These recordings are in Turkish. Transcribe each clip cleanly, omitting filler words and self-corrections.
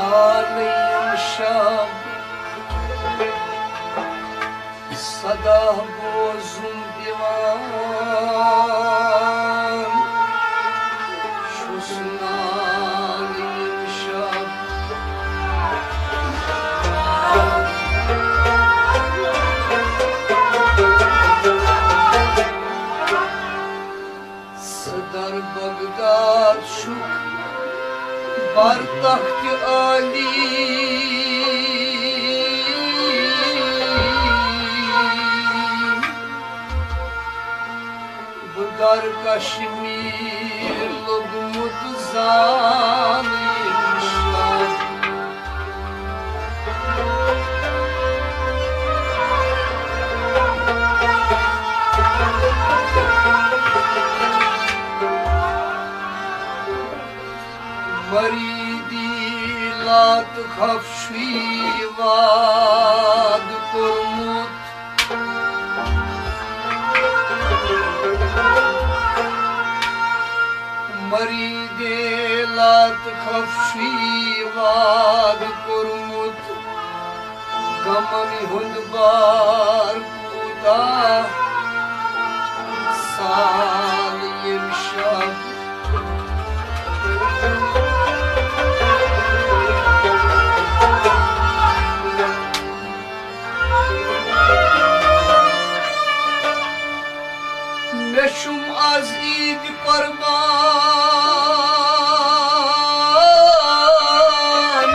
سالی شب صدا بوزم دیوان شوسنالی شب صدر بغداد شوک Bardakçı Ali Bulgar Kaşmir Lugmut Zanimşan Varid-i-lat Kafşivad-Kurmut Varid-i-lat Kafşivad-Kurmut Gamam-i Hundbar-Kuda Sal-i-Irşad Neşum az idi parman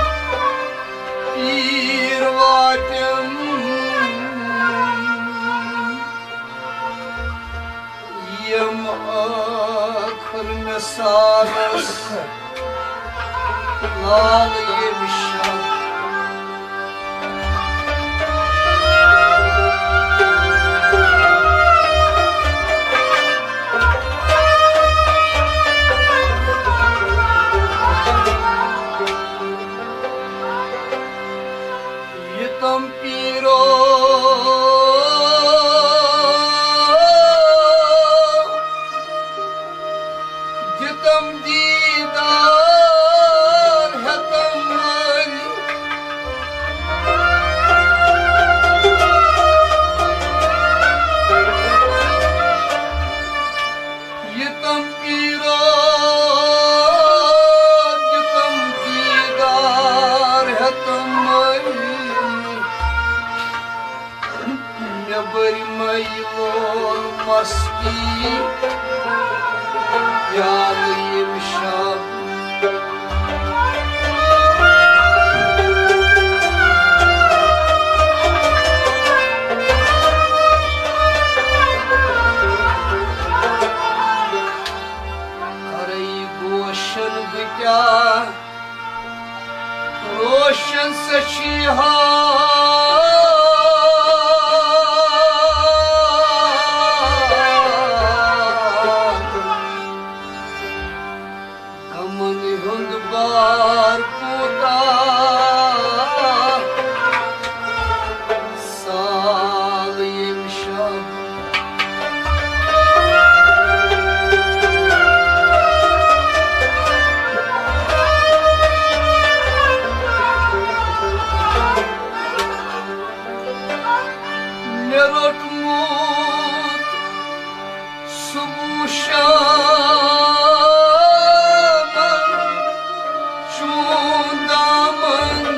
bir vatem yem akır mesalas lal yemişam Şam'ın, şundamın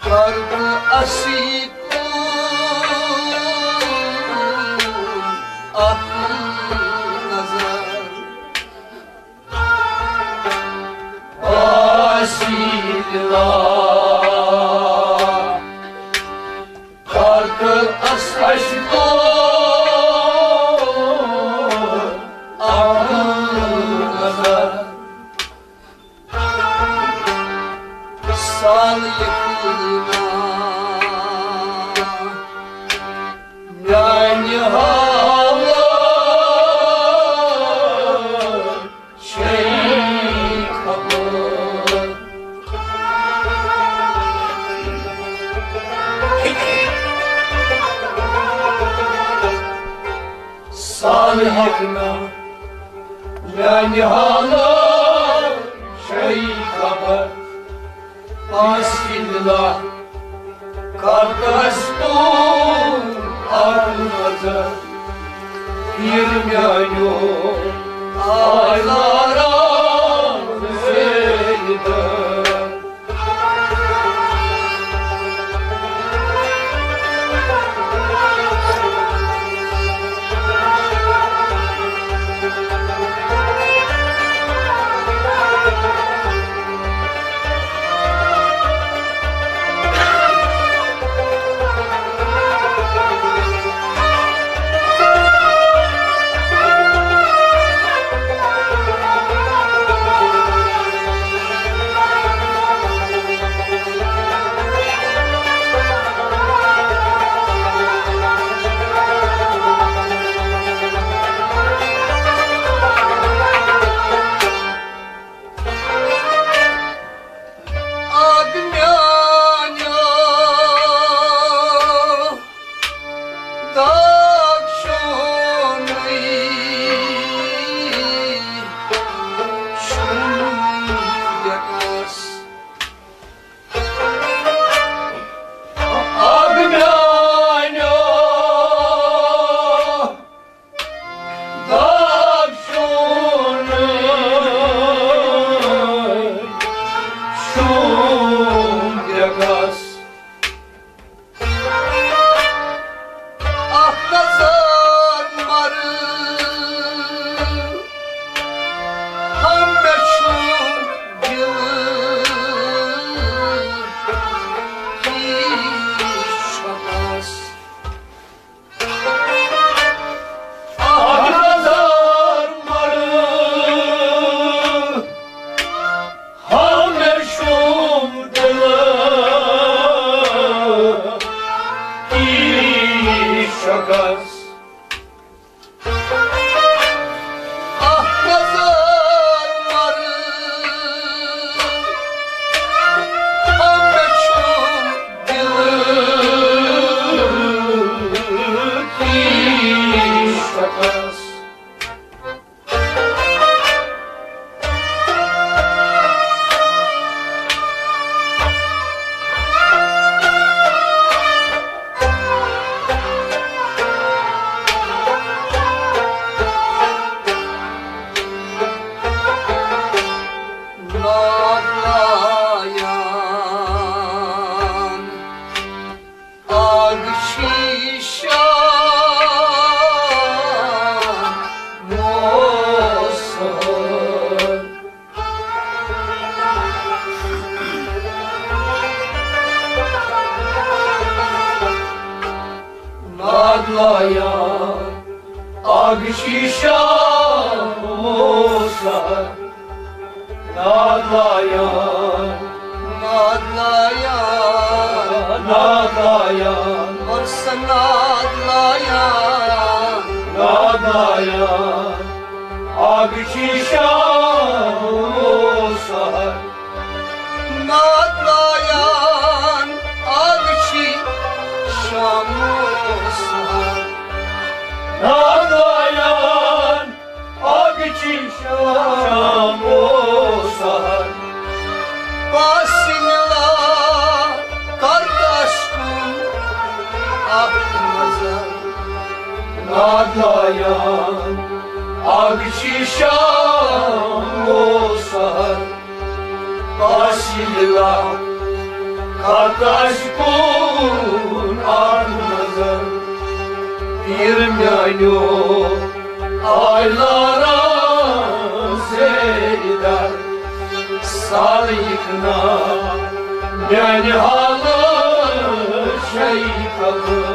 Kardeş kardeş kun anızın girmeyen aylara seydar sarıkna yani halı şey kapı.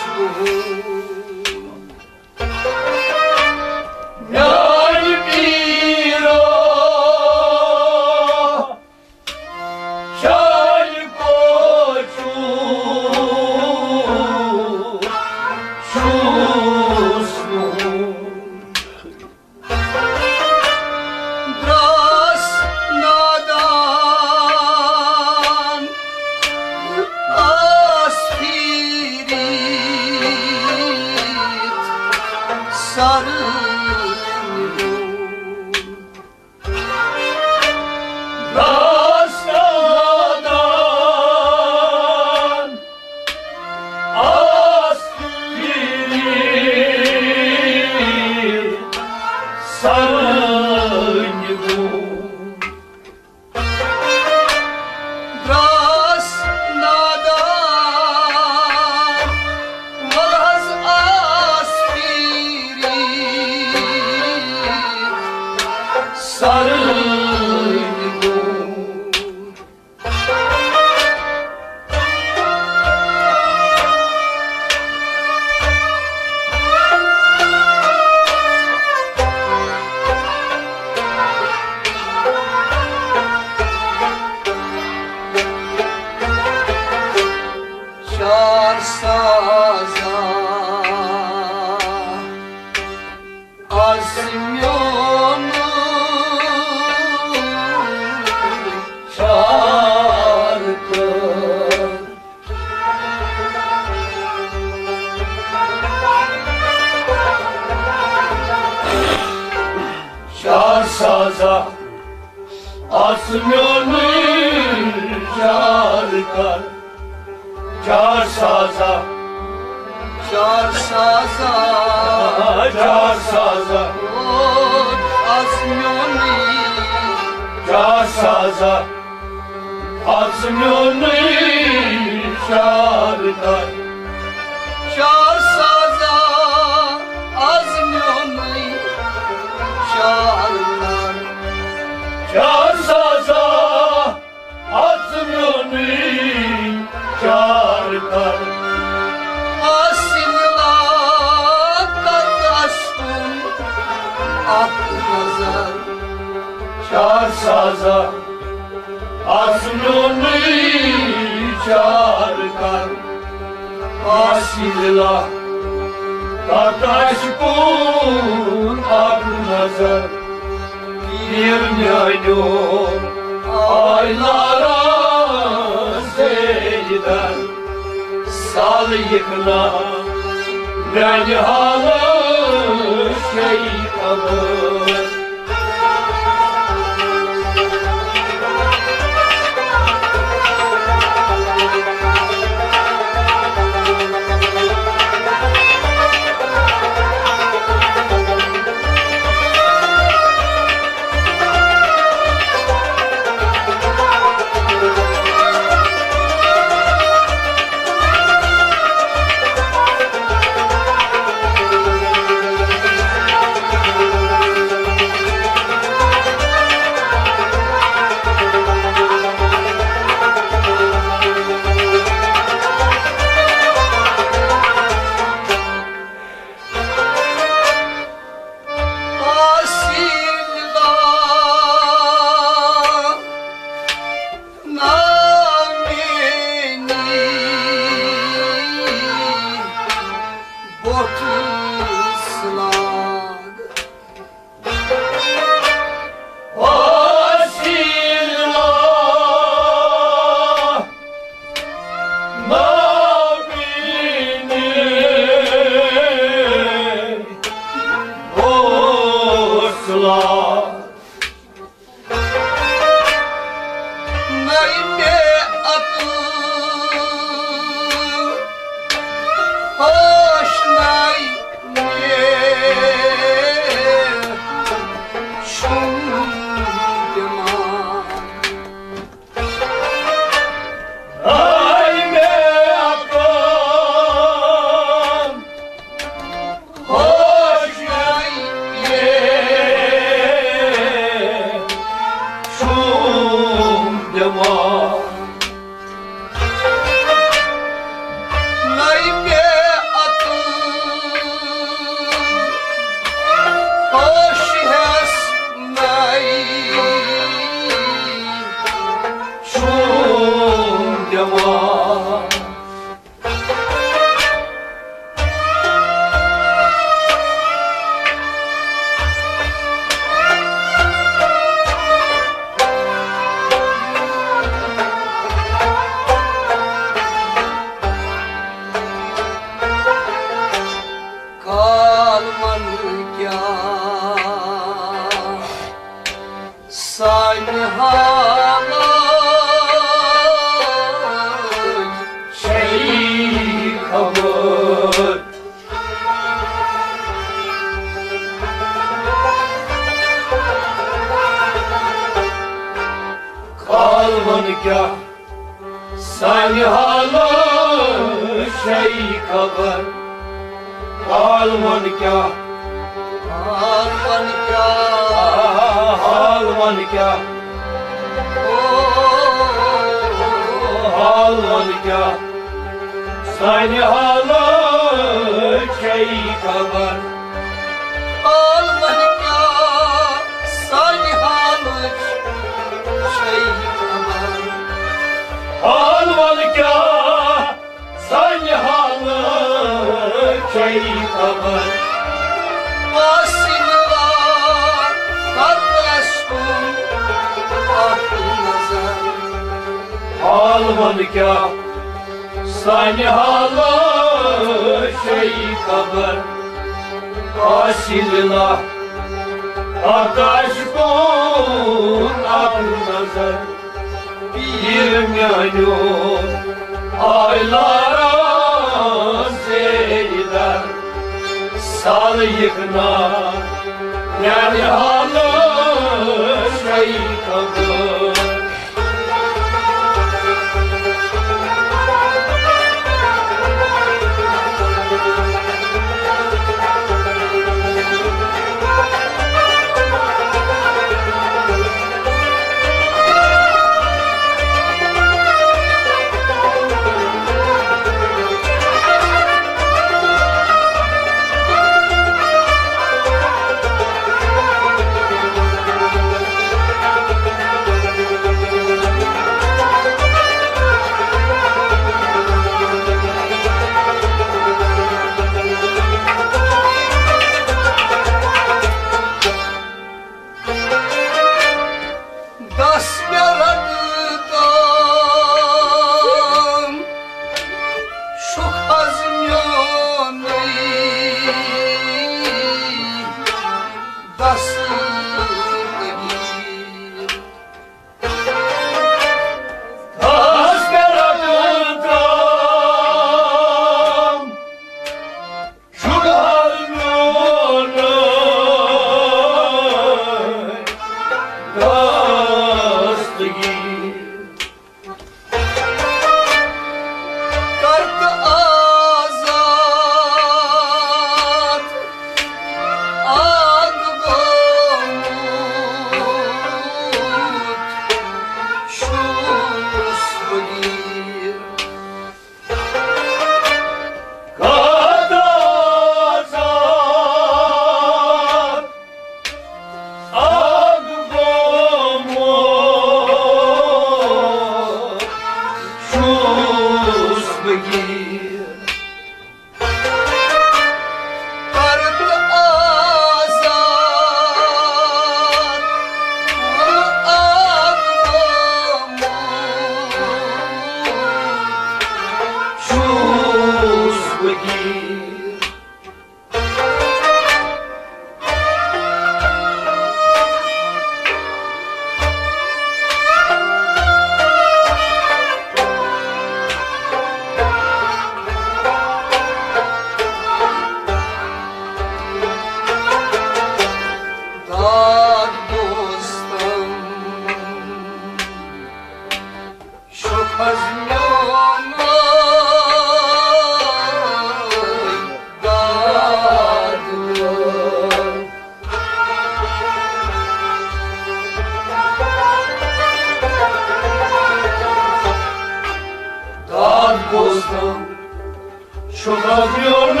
Çok azıyorlar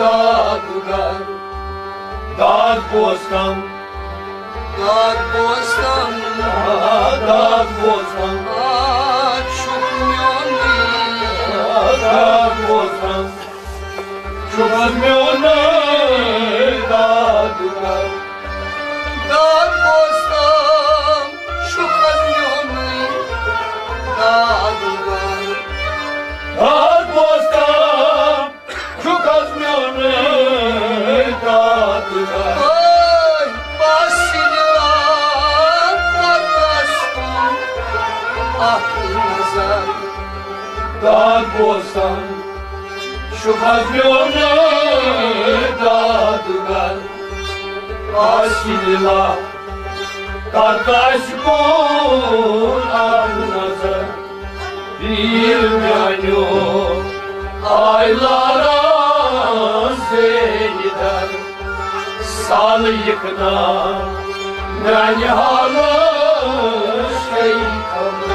dağ duran, dağ bostan, dağ bostan, dağ bostan, dağ bostan. Çok azıyorlar dağ duran, dağ bostan. Çok azıyorlar dağ duran, dağ bostan. Çok azmiyonlar dağ duran. Oy başlılar kardeşim, ahli nazar dağ bostan. Çok azmiyonlar dağ duran, başlılar kardeşim, ahli nazar. Bilmiyor aylara seyden, sal yıkına ne halır şey kalır.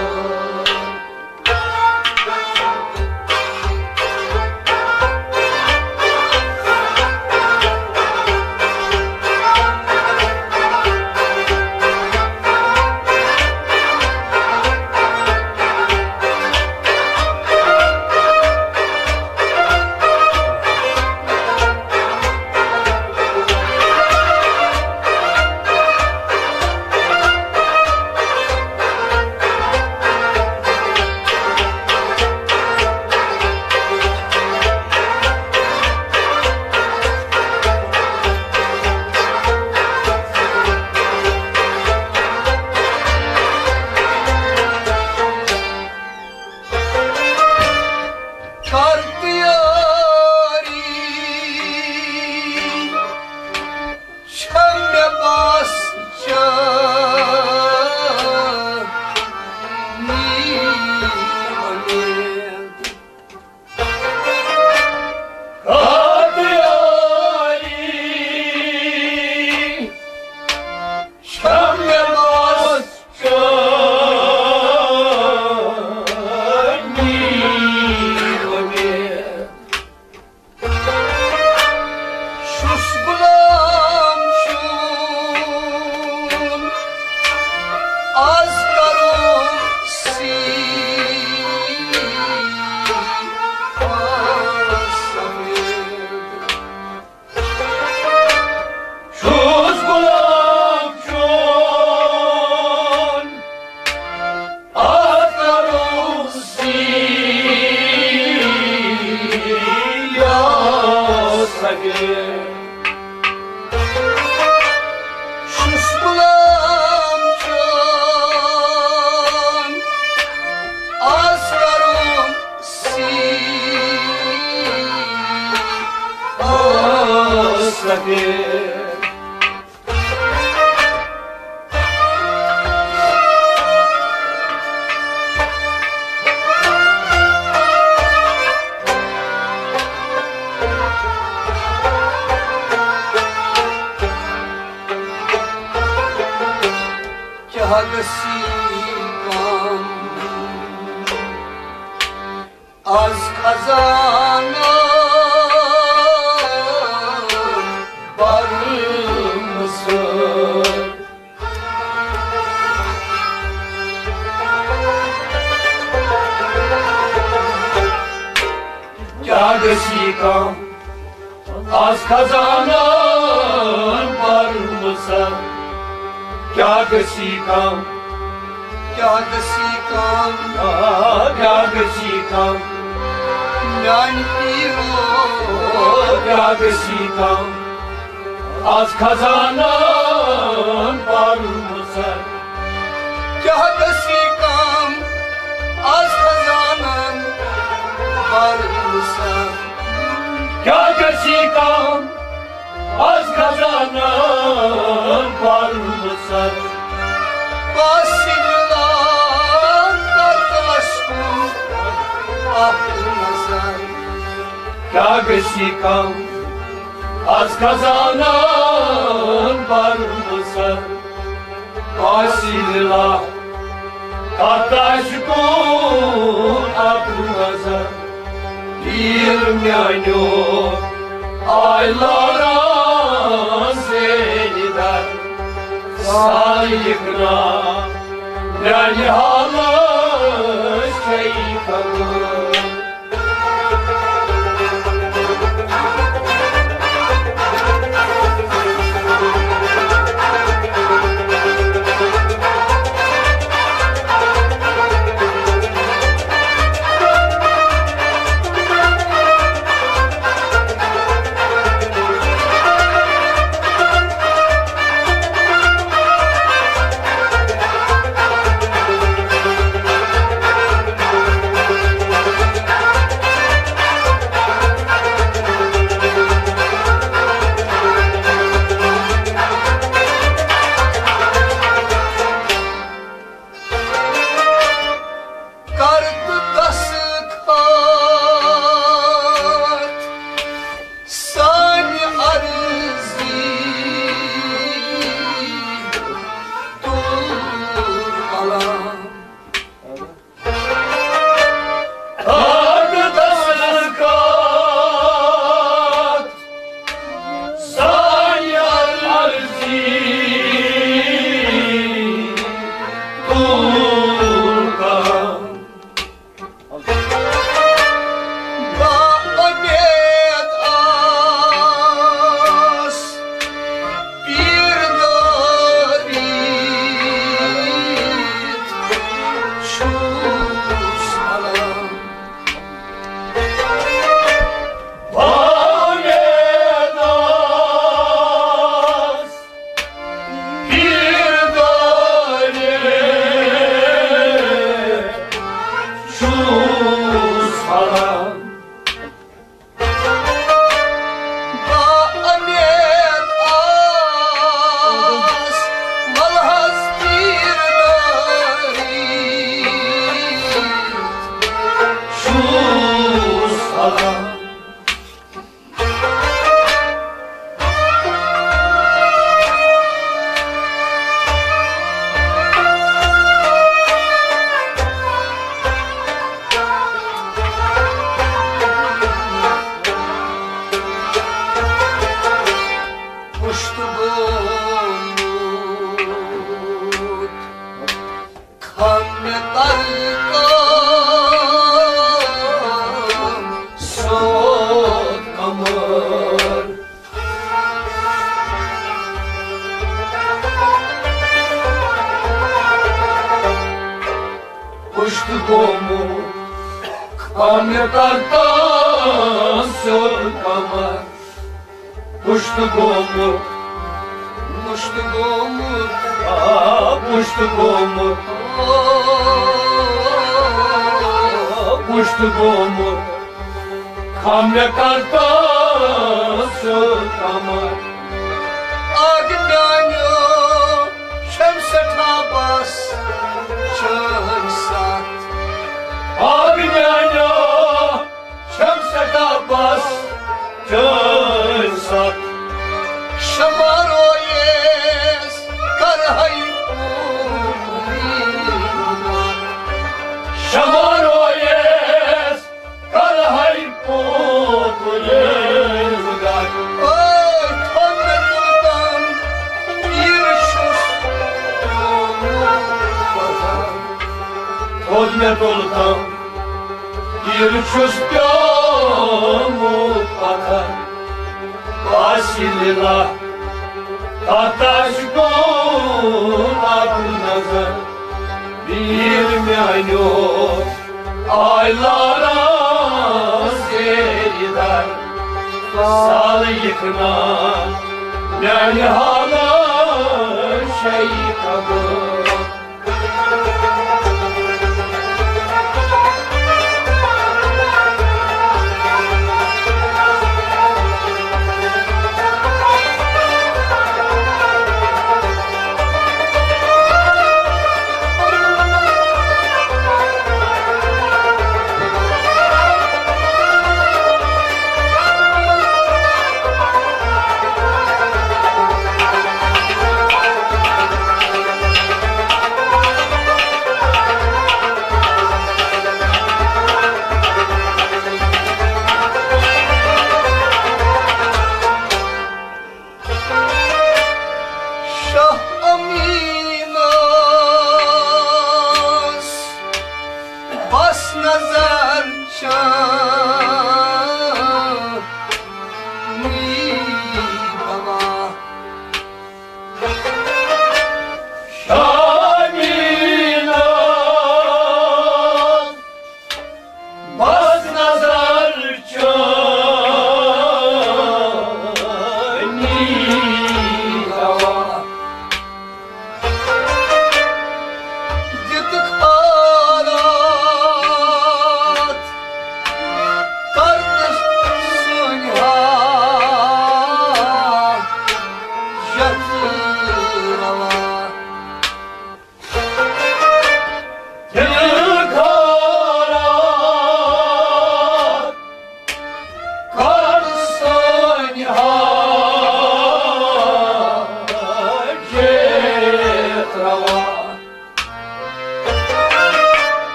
Girmiyor aylara seniden saygına deryalı seyfakı.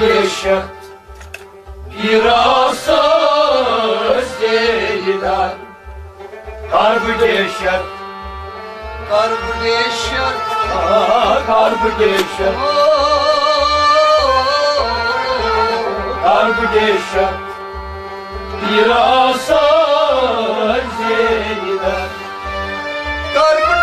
Kardeşim biraz sözlerden Kardeşim Kardeşim Kardeşim Kardeşim biraz sözlerden Kardeşim biraz sözlerden Kardeşim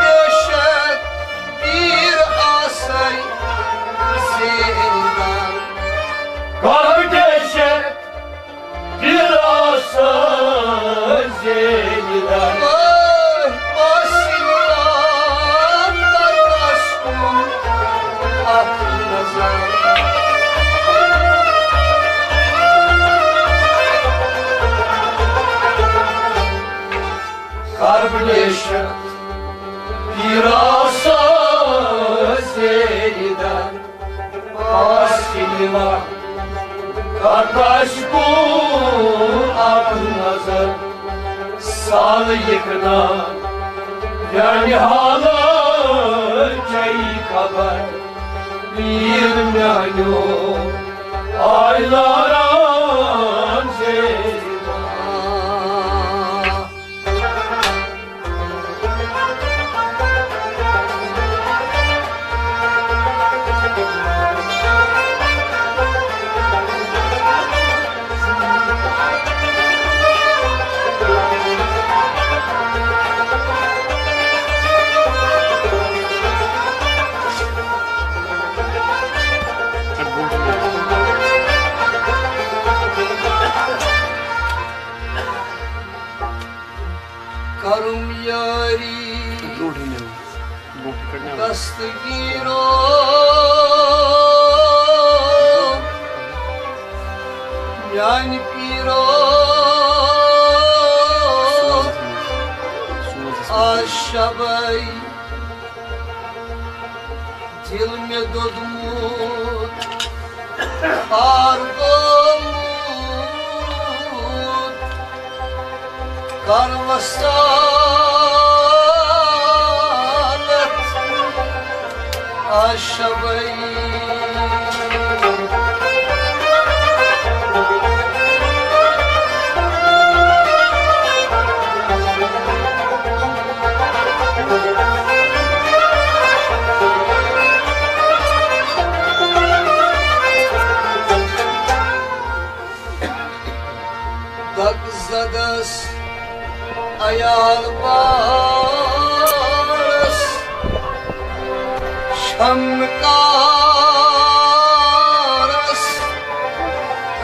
biraz sözlerden Başından da taşkın aklınıza Kardeşim biraz sözlerden Başından Kardeş bu aklınızı sal yıkına Yani halı kabar Bir nanu aylara Yani piro aşabay dilme dodumut argomut karvasalat aşabay Ayalbaz şamkaras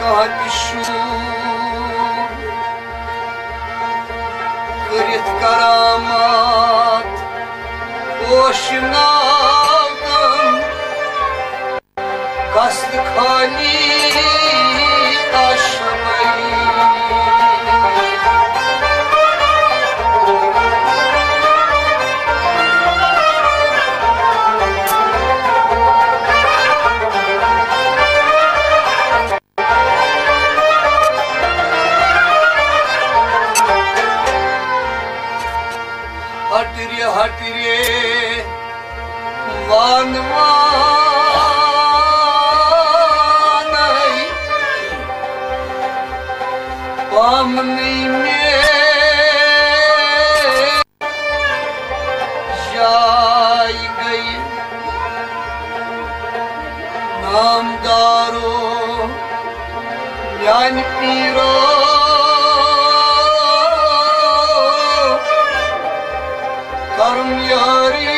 kadişu gırit karamat boşnağım kaslı khali Karım yâri